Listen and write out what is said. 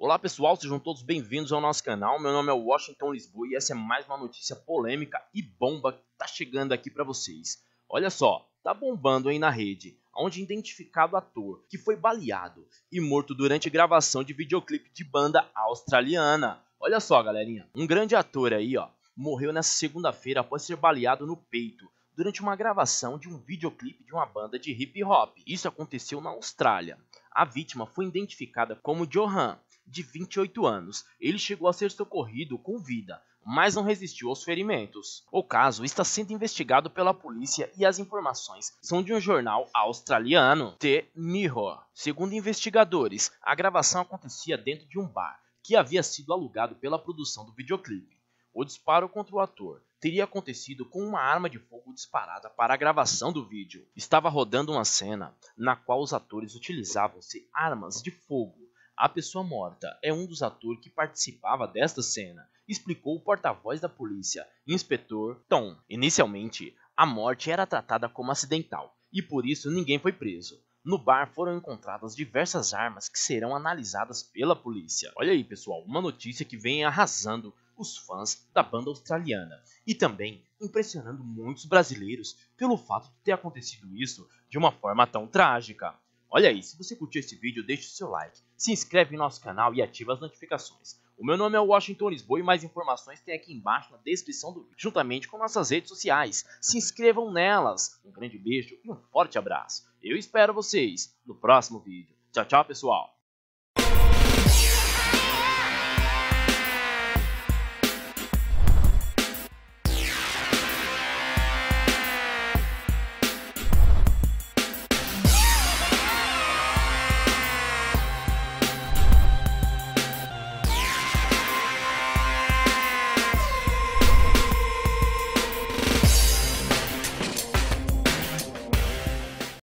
Olá pessoal, sejam todos bem-vindos ao nosso canal. Meu nome é Washington Lisboa e essa é mais uma notícia polêmica e bomba que tá chegando aqui para vocês. Olha só, tá bombando aí na rede, onde identificado ator que foi baleado e morto durante gravação de videoclipe de banda australiana. Olha só, galerinha, um grande ator aí, ó, morreu nessa segunda-feira após ser baleado no peito durante uma gravação de um videoclipe de uma banda de hip hop. Isso aconteceu na Austrália. A vítima foi identificada como Johan, de 28 anos. Ele chegou a ser socorrido com vida, mas não resistiu aos ferimentos. O caso está sendo investigado pela polícia e as informações são de um jornal australiano, The Mirror. Segundo investigadores, a gravação acontecia dentro de um bar que havia sido alugado pela produção do videoclipe. O disparo contra o ator teria acontecido com uma arma de fogo disparada para a gravação do vídeo. Estava rodando uma cena na qual os atores utilizavam-se armas de fogo. A pessoa morta é um dos atores que participava desta cena, explicou o porta-voz da polícia, inspetor Tom. Inicialmente, a morte era tratada como acidental e por isso ninguém foi preso. No bar foram encontradas diversas armas que serão analisadas pela polícia. Olha aí, pessoal, uma notícia que vem arrasando os fãs da banda australiana e também impressionando muitos brasileiros pelo fato de ter acontecido isso de uma forma tão trágica. Olha aí, se você curtiu esse vídeo, deixe o seu like, se inscreve em nosso canal e ativa as notificações. O meu nome é Washington Lisboa e mais informações tem aqui embaixo na descrição do vídeo, juntamente com nossas redes sociais. Se inscrevam nelas. Um grande beijo e um forte abraço. Eu espero vocês no próximo vídeo. Tchau, tchau, pessoal.